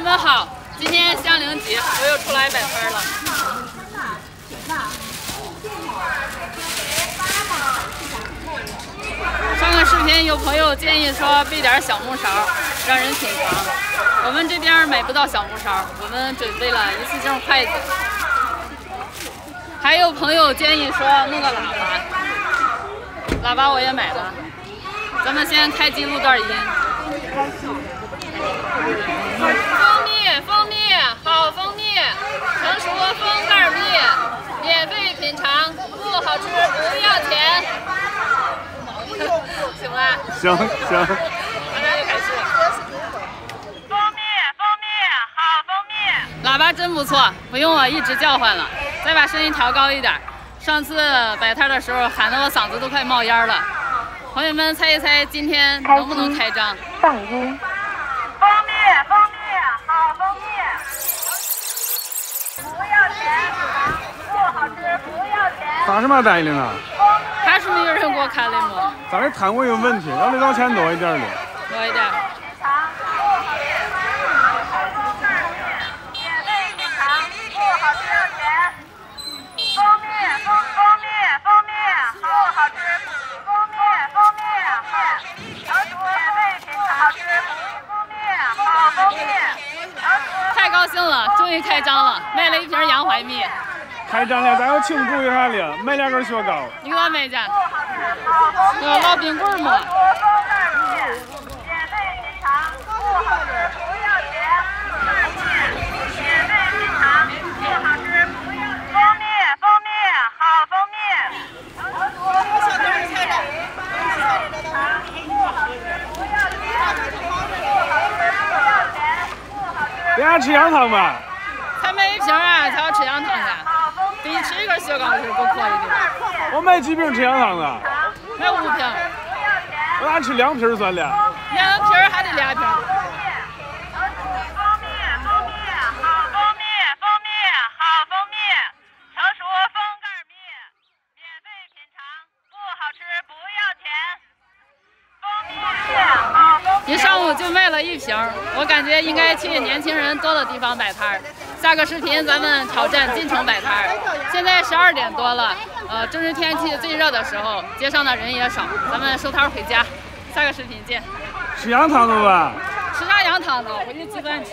友们好，今天香菱集我又出来100分了。上个视频有朋友建议说备点小木勺，让人品尝。我们这边买不到小木勺，我们准备了一次性筷子。还有朋友建议说弄个喇叭，喇叭我也买了。咱们先开机录段音。 蜂蜜，好蜂蜜，成熟蜂袋蜜，免费品尝，不好吃不要钱。行吧？行。大家就开始。蜂蜜，好蜂蜜。喇叭真不错，不用我一直叫唤了。再把声音调高一点，上次摆摊的时候喊得我嗓子都快冒烟了。朋友们猜一猜，今天能不能开张？放音。 咋这么呆了呢？还是没有人给我看了吗？咱这谈过一个问题，要零钱多一点的，多一点。太高兴了，终于开张了，卖了一瓶洋槐蜜。 开张了，咱要庆祝一下了，买两根雪糕。你给我买一下，我烙冰棍嘛。等下吃羊汤吧。才卖一瓶啊，才要吃羊汤的。 比吃一根雪糕是更阔一点。我买几瓶吃羊汤的？买5瓶。我咋吃2瓶算了？2瓶还得2瓶。蜂蜜，成熟蜂袋蜜，免费品尝，不好吃不要钱。蜂蜜，一上午就卖了1瓶，我感觉应该去年轻人多的地方摆摊。 下个视频咱们挑战进城摆摊。现在12点多了，正是天气最热的时候，街上的人也少，咱们收摊回家。下个视频见。吃羊汤子吧？吃啥羊汤子？回去鸡蛋吃。